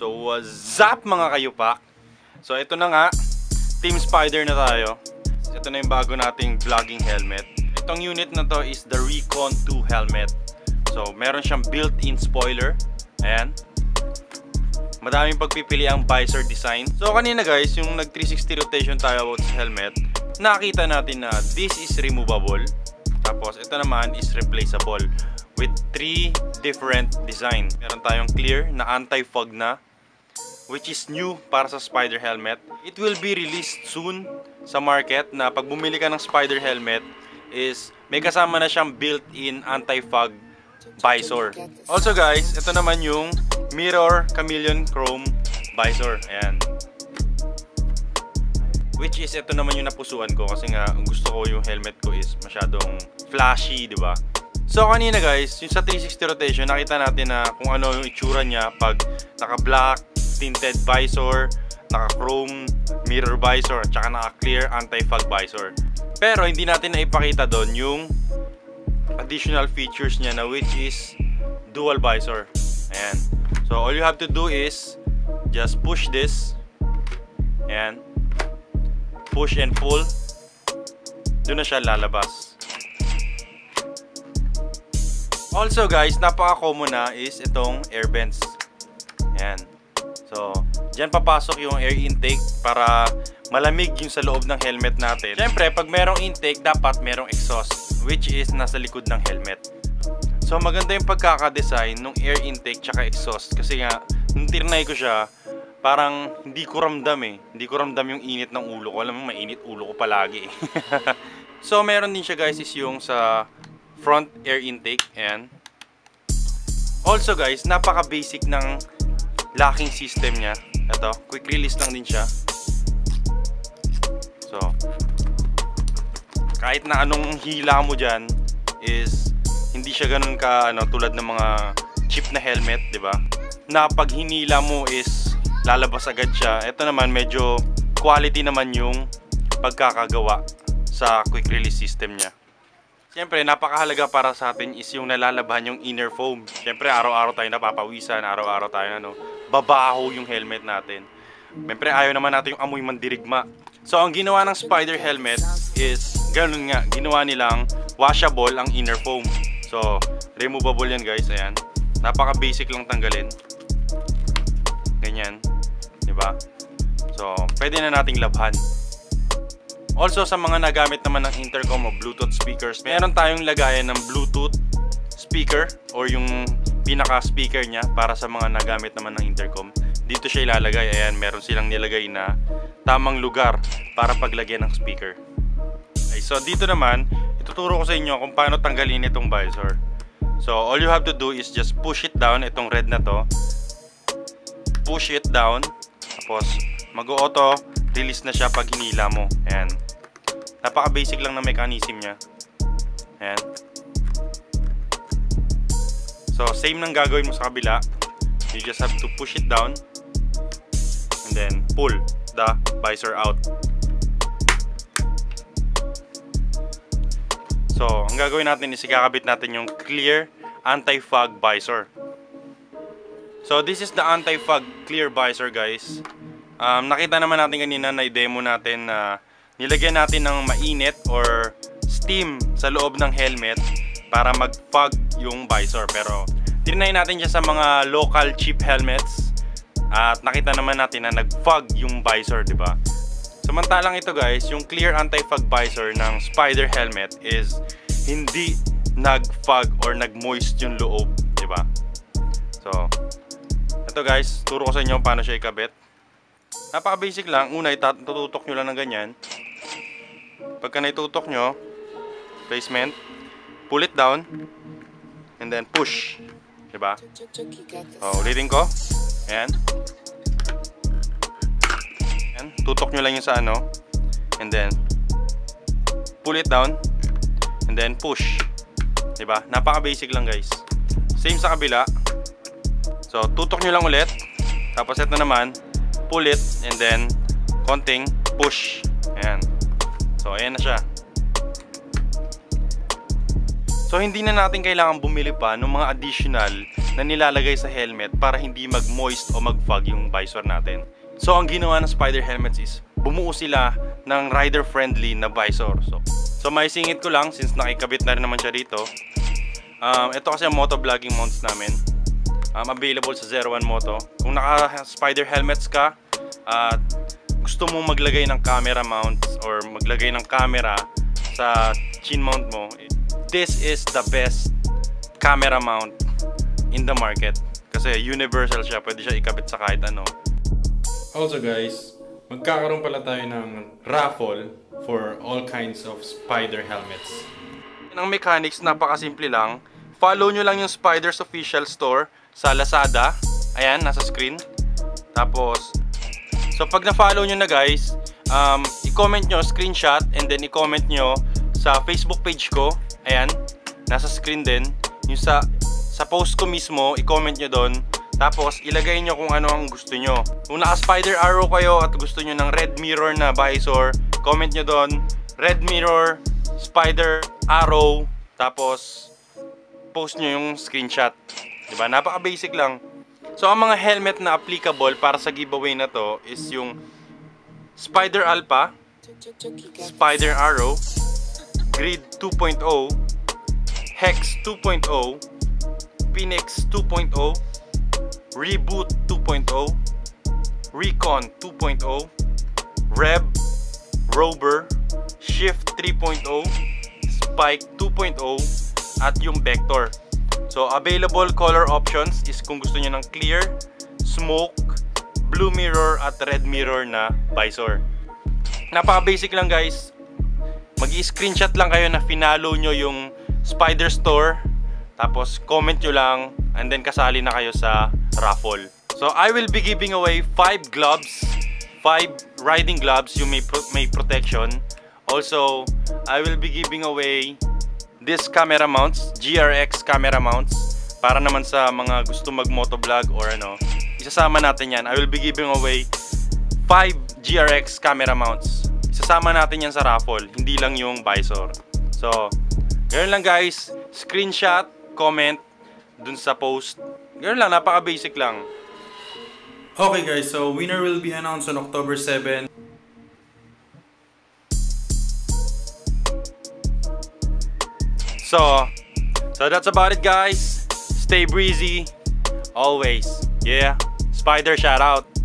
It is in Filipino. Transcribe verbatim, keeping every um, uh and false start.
So, uh, zap mga kayopak. So, ito na nga, Team Spyder na tayo. Ito na yung bago nating vlogging helmet. Itong unit na to is the Recon two helmet. So, meron siyang built-in spoiler. Ayan. Madaming pagpipili ang visor design. So, kanina guys, yung nag three sixty rotation tayo about sa helmet, nakita natin na this is removable. Tapos, ito naman is replaceable with three different design. Meron tayong clear na anti-fog na, which is new para sa Spyder helmet. It will be released soon sa market na pag bumili ka ng Spyder helmet is may kasama na siyang built-in anti-fog visor. Also guys, ito naman yung mirror chameleon chrome visor. Ayan. Which is ito naman yung napusuan ko kasi nga gusto ko yung helmet ko is masyadong flashy, di ba? So kanina guys, yung sa three sixty rotation, nakita natin na kung ano yung itsura niya pag naka-black tinted visor, naka-chrome mirror visor, tsaka naka-clear anti-fog visor. Pero hindi natin naipakita doon yung additional features niya na which is dual visor. Ayan. So all you have to do is just push this. Ayan. Push and pull. Doon na siya lalabas. Also guys, napaka-common na is itong air vents. Ayan. So, diyan papasok yung air intake para malamig yung sa loob ng helmet natin. Siyempre, pag merong intake, dapat merong exhaust, which is nasa likod ng helmet. So, maganda yung pagkaka-design ng air intake tsaka exhaust. Kasi nga, nung tirnay ko siya, parang hindi ko ramdam eh. Hindi ko ramdam yung init ng ulo ko. Alam mo, mainit ulo ko palagi eh. So, meron din siya guys is yung sa front air intake. Ayan. Also guys, napaka-basic ng locking system niya. Ito, quick release lang din siya. So, kahit na anong hila mo dyan is hindi siya ganun ka ano, tulad ng mga cheap na helmet, di ba? Na pag hinila mo is lalabas agad siya. Ito naman medyo quality naman yung pagkakagawa sa quick release system niya. Siyempre, napakahalaga para sa atin is yung nalalabahan yung inner foam. Siyempre, araw-araw tayo napapawisan, araw-araw tayo ano, babaho yung helmet natin. Siyempre, ayaw naman natin yung amoy mandirigma. So, ang ginawa ng Spyder helmet is, ganun nga, ginawa nilang washable ang inner foam. So, removable yan guys, ayan. Napaka-basic lang tanggalin. Ganyan, diba? So, pwede na nating labhan. Also, sa mga nagamit naman ng intercom o Bluetooth speakers, meron tayong lagayan ng Bluetooth speaker or yung pinaka-speaker niya para sa mga nagamit naman ng intercom. Dito siya ilalagay. Ayan, meron silang nilagay na tamang lugar para paglagyan ng speaker. Okay, so, dito naman, ituturo ko sa inyo kung paano tanggalin itong visor. So, all you have to do is just push it down, itong red na to. Push it down. Tapos, mag-auto release na siya pag hinila mo. Ayan. Napaka basic lang na mechanism niya. Ayan. So same nang gagawin mo sa kabila. You just have to push it down and then pull the visor out. So ang gagawin natin is ikakabit natin yung clear anti-fog visor. So this is the anti-fog clear visor guys. Um, nakita naman natin kanina na i-demo natin na nilagyan natin ng mainit or steam sa loob ng helmet para mag-fog yung visor. Pero tinry natin siya sa mga local cheap helmets at nakita naman natin na nag-fog yung visor, di ba? Samantalang ito guys, yung clear anti-fog visor ng Spyder helmet is hindi nag-fog or nag-moist yung loob, di ba? So, ito guys, turo ko sa inyo paano siya ikabit. Napaka-basic lang. Una, itututok nyo lang ng ganyan. Pagka naitutok nyo, placement, pull it down, and then push. Diba? O, ulitin ko. Ayan. Ayan. Tutok nyo lang yung sa ano. And then, pull it down, and then push. Diba? Napaka-basic lang guys. Same sa kabila. So, tutok nyo lang ulit. Tapos ito naman, pull it, and then konting push. Ayan. So, ayan na siya. So, hindi na natin kailangan bumili pa ng mga additional na nilalagay sa helmet para hindi mag-moist o mag-fog yung visor natin. So, ang ginawa ng Spyder helmets is bumuo sila ng rider-friendly na visor. So, so may singit ko lang since nakikabit na rin naman siya rito. Um, ito kasi ang moto-vlogging mounts namin. Um, available sa Zero One Moto. Kung naka Spyder helmets ka at gusto mo maglagay ng camera mounts or maglagay ng camera sa chin mount mo, this is the best camera mount in the market kasi universal siya, pwede siya ikabit sa kahit ano. Also guys, magkakaroon pala tayo ng raffle for all kinds of Spyder helmets. Ang mechanics napakasimple lang. Follow nyo lang yung Spyder's official store sa Lazada. Ayan, nasa screen. Tapos, so pag na-follow nyo na guys, um, i-comment nyo, screenshot, and then i-comment nyo sa Facebook page ko. Ayan, nasa screen din. Yung sa, sa post ko mismo, i-comment nyo doon. Tapos, ilagay nyo kung ano ang gusto nyo. Kung naka-Spider Arrow kayo at gusto nyo ng Red Mirror na visor, comment nyo doon, Red Mirror, Spider Arrow. Tapos, post nyo yung screenshot. Diba? Napaka-basic lang. So, ang mga helmet na applicable para sa giveaway na to is yung Spyder Alpha, Spyder Arrow, Grid two point oh, Hex two point oh, Phoenix two point oh, Reboot two point oh, Recon two point oh, Reb, Rover, Shift three point oh, Spike two point oh, at yung Vector. So, available color options is kung gusto nyo ng clear, smoke, blue mirror, at red mirror na visor. Napaka-basic lang guys. Mag-i-screenshot lang kayo na finalo nyo yung Spyder Store. Tapos, comment nyo lang. And then, kasali na kayo sa raffle. So, I will be giving away five gloves. five riding gloves yung may, pro may protection. Also, I will be giving away this camera mounts, G R X camera mounts, para naman sa mga gusto mag motovlog or ano, isasama natin yan. I will be giving away five G R X camera mounts. Isasama natin yan sa raffle, hindi lang yung visor. So, ganoon lang guys, screenshot, comment dun sa post. Ganoon lang, napaka basic lang. Okay guys, so winner will be announced on October seventh. So, so that's about it guys. Stay breezy always. Yeah, Spyder shout out.